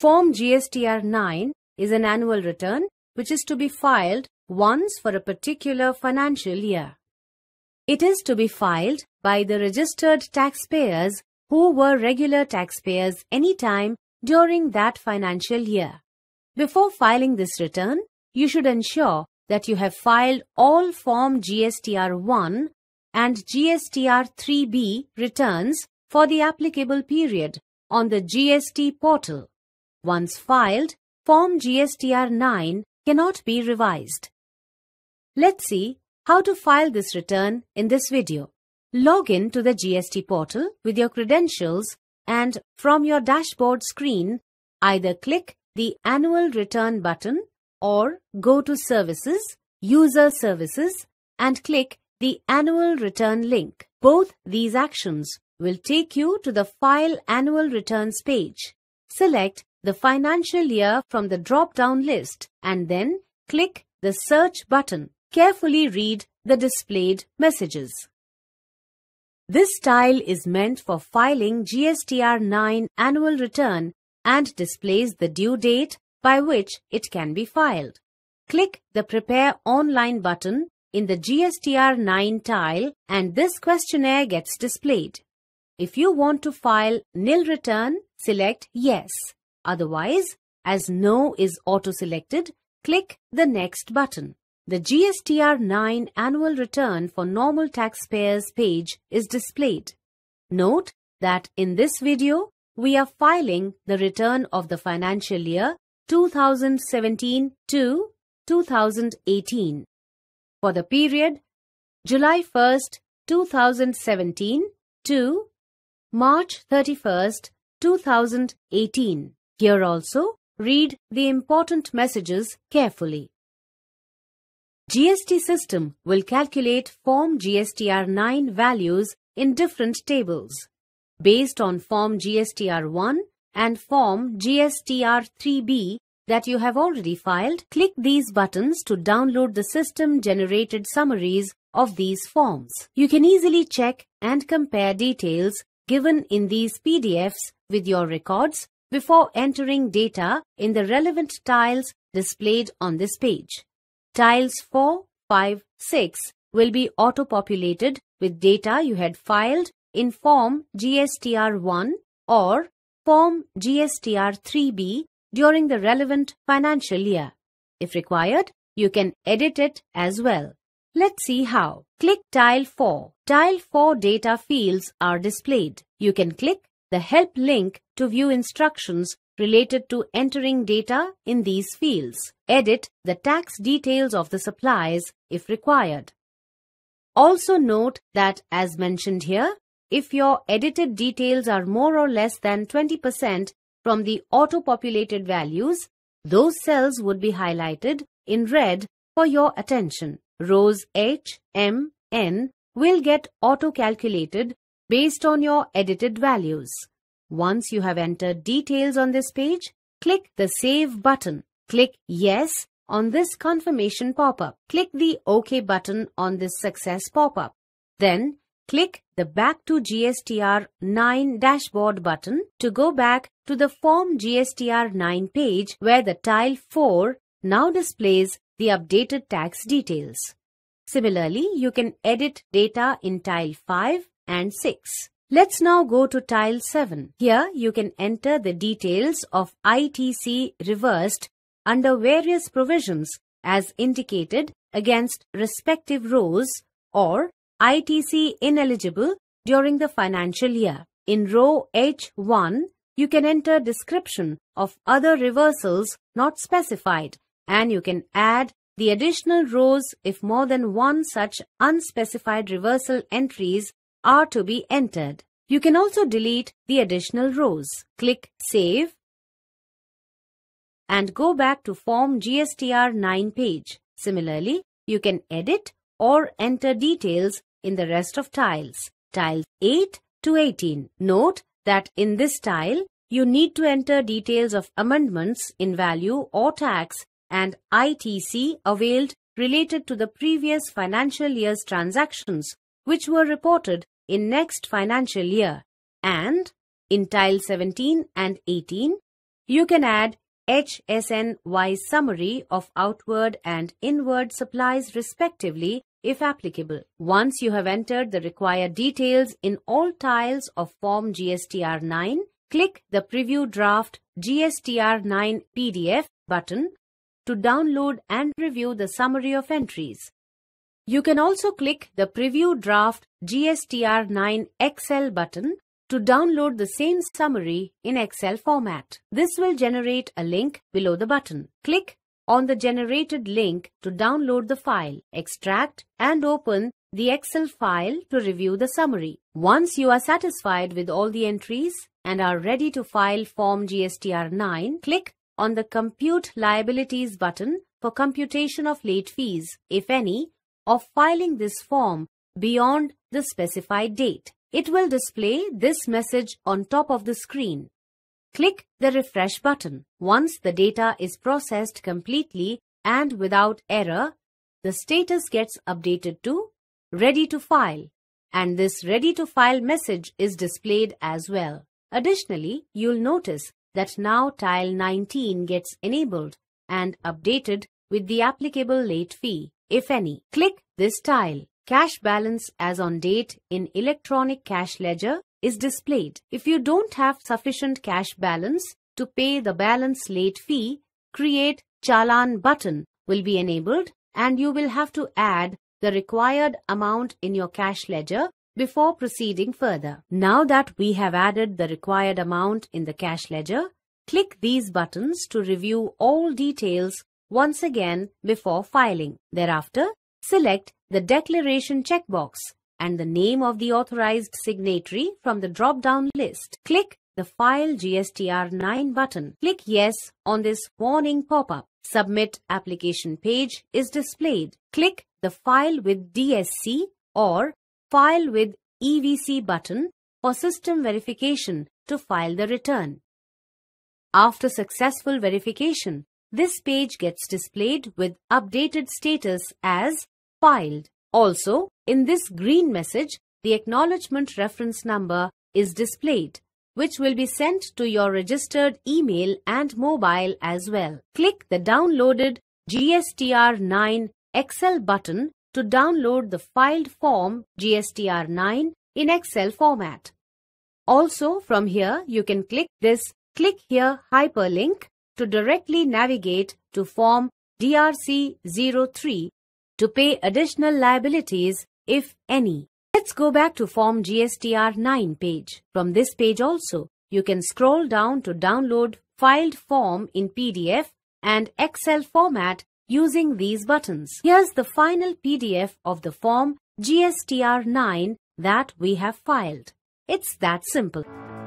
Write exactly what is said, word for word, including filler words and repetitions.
Form G S T R nine is an annual return which is to be filed once for a particular financial year. It is to be filed by the registered taxpayers who were regular taxpayers any time during that financial year. Before filing this return, you should ensure that you have filed all Form G S T R one and G S T R three B returns for the applicable period on the G S T portal. Once filed, Form G S T R nine cannot be revised. Let's see how to file this return in this video. Log in to the G S T portal with your credentials and from your dashboard screen, either click the Annual Return button or go to Services, User Services and click the Annual Return link. Both these actions will take you to the File Annual Returns page. Select the financial year from the drop-down list and then click the Search button. Carefully read the displayed messages. This style is meant for filing G S T R nine annual return and displays the due date by which it can be filed. Click the Prepare Online button in the G S T R nine tile and this questionnaire gets displayed. If you want to file nil return, select Yes. Otherwise, as No is auto-selected, click the Next button. The G S T R nine Annual Return for Normal Taxpayers page is displayed. Note that in this video, we are filing the return of the financial year two thousand seventeen to two thousand eighteen. For the period July first, two thousand seventeen to March thirty-first, two thousand eighteen. Here also, read the important messages carefully. G S T system will calculate Form G S T R nine values in different tables. Based on Form G S T R one and Form G S T R three B that you have already filed, click these buttons to download the system-generated summaries of these forms. You can easily check and compare details given in these P D Fs with your records before entering data in the relevant tiles displayed on this page. Tiles four, five, six will be auto-populated with data you had filed in Form G S T R one or Form G S T R three B during the relevant financial year. If required, you can edit it as well. Let's see how. Click Tile four. Tile four data fields are displayed. You can click the Help link to view instructions related to entering data in these fields. Edit the tax details of the supplies if required. Also note that, as mentioned here, if your edited details are more or less than twenty percent from the auto-populated values, those cells would be highlighted in red for your attention. Rows H, M, N will get auto-calculated based on your edited values. Once you have entered details on this page, click the Save button. Click Yes on this confirmation pop-up. Click the OK button on this Success pop-up. Then, click the Back to G S T R nine Dashboard button to go back to the Form G S T R nine page where the Tile four now displays the updated tax details. Similarly, you can edit data in Tile five and six. Let's now go to Tile seven. Here you can enter the details of I T C reversed under various provisions as indicated against respective rows or I T C ineligible during the financial year. In row H one, you can enter description of other reversals not specified and you can add the additional rows if more than one such unspecified reversal entries are to be entered. You can also delete the additional rows. Click Save and go back to Form G S T R nine page. Similarly, you can edit or enter details in the rest of tiles. Tiles eight to eighteen. Note that in this tile, you need to enter details of amendments in value or tax and I T C availed related to the previous financial year's transactions which were reported in next financial year, and in Tile seventeen and eighteen, You can add H S N Y summary of outward and inward supplies respectively if applicable. Once you have entered the required details in all tiles of Form G S T R nine, click the Preview Draft G S T R nine P D F button to download and review the summary of entries. You can also click the Preview Draft G S T R nine Excel button to download the same summary in Excel format. This will generate a link below the button. Click on the generated link to download the file, extract and open the Excel file to review the summary. Once you are satisfied with all the entries and are ready to file Form G S T R nine, click on the Compute Liabilities button for computation of late fees, if any, of filing this form beyond the specified date. It will display this message on top of the screen. Click the Refresh button. Once the data is processed completely and without error, the status gets updated to Ready to File, and this Ready to File message is displayed as well. Additionally, you'll notice that now Tile nineteen gets enabled and updated with the applicable late fee, if any. Click this tile. Cash balance as on date in electronic cash ledger is displayed. If you don't have sufficient cash balance to pay the balance late fee, Create Chalan button will be enabled and you will have to add the required amount in your cash ledger before proceeding further. Now that we have added the required amount in the cash ledger, click these buttons to review all details once again before filing. Thereafter, select the declaration checkbox and the name of the authorized signatory from the drop-down list. Click the File G S T R nine button. Click Yes on this warning pop-up. Submit application page is displayed. Click the File with D S C or File with E V C button for system verification to file the return. After successful verification, this page gets displayed with updated status as filed. Also, in this green message, the acknowledgement reference number is displayed, which will be sent to your registered email and mobile as well. Click the Downloaded G S T R nine Excel button to download the filed Form G S T R nine in Excel format. Also, from here, you can click this Click Here hyperlink to directly navigate to Form D R C zero three to pay additional liabilities, if any. Let's go back to Form G S T R nine page. From this page also, you can scroll down to download filed form in P D F and Excel format using these buttons. Here's the final P D F of the Form G S T R nine that we have filed. It's that simple.